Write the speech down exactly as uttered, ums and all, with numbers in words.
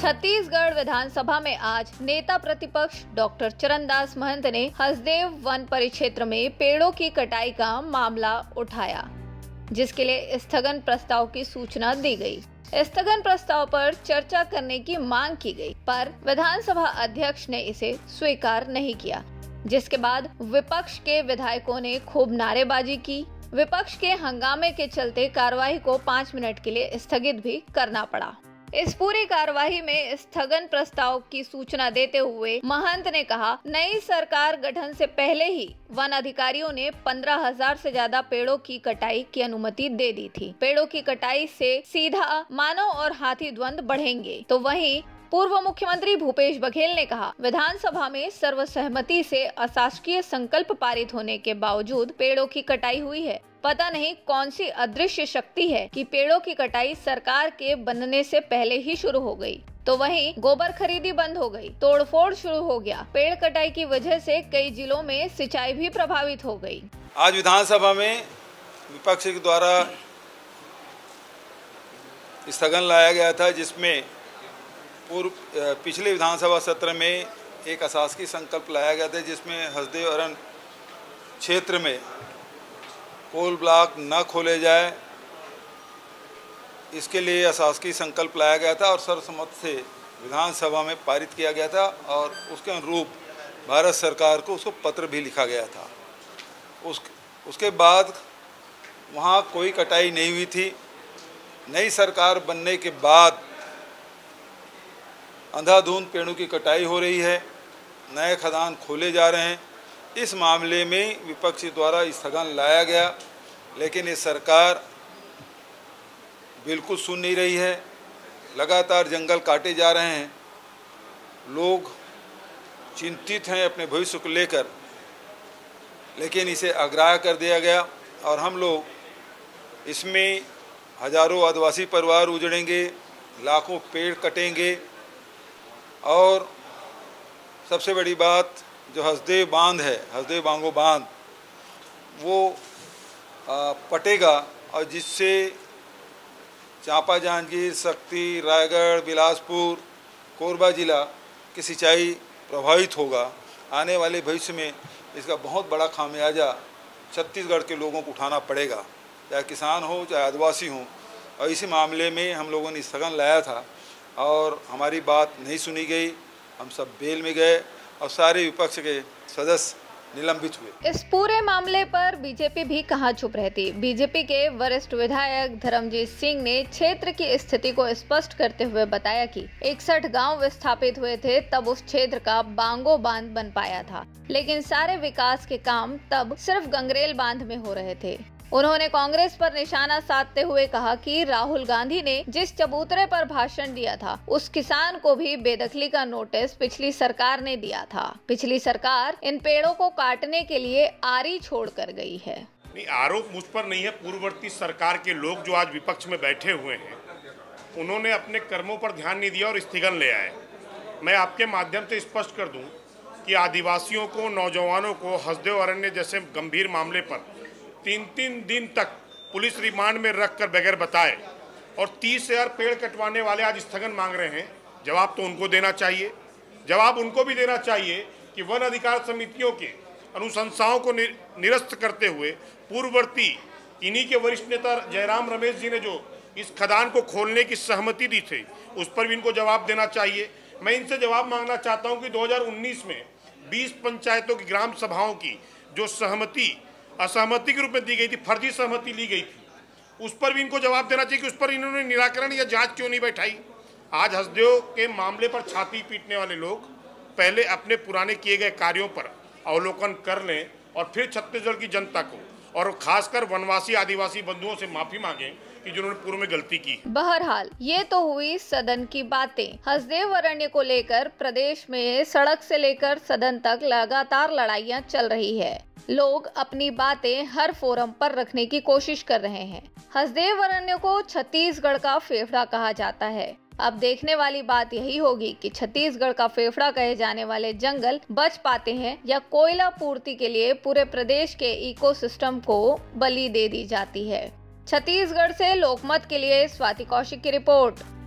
छत्तीसगढ़ विधानसभा में आज नेता प्रतिपक्ष डॉक्टर चरणदास महंत ने हसदेव वन परिक्षेत्र में पेड़ों की कटाई का मामला उठाया, जिसके लिए स्थगन प्रस्ताव की सूचना दी गई। स्थगन प्रस्ताव पर चर्चा करने की मांग की गई, पर विधानसभा अध्यक्ष ने इसे स्वीकार नहीं किया, जिसके बाद विपक्ष के विधायकों ने खूब नारेबाजी की। विपक्ष के हंगामे के चलते कार्यवाही को पाँच मिनट के लिए स्थगित भी करना पड़ा। इस पूरी कार्यवाही में स्थगन प्रस्ताव की सूचना देते हुए महंत ने कहा, नई सरकार गठन से पहले ही वन अधिकारियों ने पंद्रह हजार से ज्यादा पेड़ों की कटाई की अनुमति दे दी थी। पेड़ों की कटाई से सीधा मानव और हाथी द्वंद बढ़ेंगे। तो वहीं पूर्व मुख्यमंत्री भूपेश बघेल ने कहा, विधानसभा में सर्वसहमति से अशासकीय संकल्प पारित होने के बावजूद पेड़ों की कटाई हुई है। पता नहीं कौन सी अदृश्य शक्ति है कि पेड़ों की कटाई सरकार के बनने से पहले ही शुरू हो गई। तो वहीं गोबर खरीदी बंद हो गई, तोड़फोड़ शुरू हो गया। पेड़ कटाई की वजह से कई जिलों में सिंचाई भी प्रभावित हो गई। आज विधानसभा में विपक्ष के द्वारा स्थगन लाया गया था, जिसमें पूर्व पिछले विधानसभा सत्र में एक अशासकीय संकल्प लाया गया था, जिसमें हसदेव अरण्य क्षेत्र में कोल ब्लॉक न खोले जाए, इसके लिए अशासकीय संकल्प लाया गया था और सर्वसम्मति से विधानसभा में पारित किया गया था। और उसके अनुरूप भारत सरकार को उसको पत्र भी लिखा गया था। उस उसके बाद वहाँ कोई कटाई नहीं हुई थी। नई सरकार बनने के बाद अंधाधुंध पेड़ों की कटाई हो रही है, नए खदान खोले जा रहे हैं। इस मामले में विपक्ष द्वारा स्थगन लाया गया, लेकिन ये सरकार बिल्कुल सुन नहीं रही है। लगातार जंगल काटे जा रहे हैं, लोग चिंतित हैं अपने भविष्य को लेकर, लेकिन इसे अग्राह्य कर दिया गया। और हम लोग इसमें हजारों आदिवासी परिवार उजड़ेंगे, लाखों पेड़ कटेंगे। और सबसे बड़ी बात, जो हसदेव बांध है, हसदेव बांगो बांध, वो आ, पटेगा, और जिससे चांपा, जांजगीर, शक्ति, रायगढ़, बिलासपुर, कोरबा जिला की सिंचाई प्रभावित होगा। आने वाले भविष्य में इसका बहुत बड़ा खामियाजा छत्तीसगढ़ के लोगों को उठाना पड़ेगा, चाहे किसान हो चाहे आदिवासी हो। और इसी मामले में हम लोगों ने स्थगन लाया था और हमारी बात नहीं सुनी गई। हम सब बेल में गए और सारे विपक्ष के सदस्य निलंबित हुए। इस पूरे मामले पर बीजेपी भी कहां चुप रहती। बीजेपी के वरिष्ठ विधायक धर्मजीत सिंह ने क्षेत्र की स्थिति को स्पष्ट करते हुए बताया कि इकसठ गांव विस्थापित हुए थे, तब उस क्षेत्र का बांगो बांध बन पाया था, लेकिन सारे विकास के काम तब सिर्फ गंगरेल बांध में हो रहे थे। उन्होंने कांग्रेस पर निशाना साधते हुए कहा कि राहुल गांधी ने जिस चबूतरे पर भाषण दिया था, उस किसान को भी बेदखली का नोटिस पिछली सरकार ने दिया था। पिछली सरकार इन पेड़ों को काटने के लिए आरी छोड़ कर गई है। नहीं, आरोप मुझ पर नहीं है। पूर्ववर्ती सरकार के लोग जो आज विपक्ष में बैठे हुए हैं, उन्होंने अपने कर्मों पर ध्यान नहीं दिया और स्थगन ले आए। मैं आपके माध्यम से स्पष्ट कर दूँ कि आदिवासियों को, नौजवानों को हसदेव अरण्य जैसे गंभीर मामले पर तीन तीन दिन तक पुलिस रिमांड में रखकर बगैर बताए और तीस हजार पेड़ कटवाने वाले आज स्थगन मांग रहे हैं। जवाब तो उनको देना चाहिए। जवाब उनको भी देना चाहिए कि वन अधिकार समितियों के अनुशंसाओं को निरस्त करते हुए पूर्ववर्ती इन्हीं के वरिष्ठ नेता जयराम रमेश जी ने जो इस खदान को खोलने की सहमति दी थी, उस पर भी इनको जवाब देना चाहिए। मैं इनसे जवाब मांगना चाहता हूँ कि दो हजार उन्नीस में बीस पंचायतों की ग्राम सभाओं की जो सहमति असहमति के रूप में दी गई थी, फर्जी सहमति ली गई थी, उस पर भी इनको जवाब देना चाहिए कि उस पर इन्होंने निराकरण या जांच क्यों नहीं बैठाई। आज हसदेव के मामले पर छाती पीटने वाले लोग पहले अपने पुराने किए गए कार्यों पर अवलोकन कर लें और फिर छत्तीसगढ़ की जनता को और खासकर वनवासी आदिवासी बंधुओं से माफी मांगें कि जिन्होंने पूर्व में गलती की। बहरहाल, ये तो हुई सदन की बातें। हसदेव अरण्य को लेकर प्रदेश में सड़क से लेकर सदन तक लगातार लड़ाइयाँ चल रही है। लोग अपनी बातें हर फोरम पर रखने की कोशिश कर रहे हैं। हसदेव अरण्य को छत्तीसगढ़ का फेफड़ा कहा जाता है। अब देखने वाली बात यही होगी कि छत्तीसगढ़ का फेफड़ा कहे जाने वाले जंगल बच पाते हैं या कोयला पूर्ति के लिए पूरे प्रदेश के इकोसिस्टम को बलि दे दी जाती है। छत्तीसगढ़ से लोकमत के लिए स्वाति कौशिक की रिपोर्ट।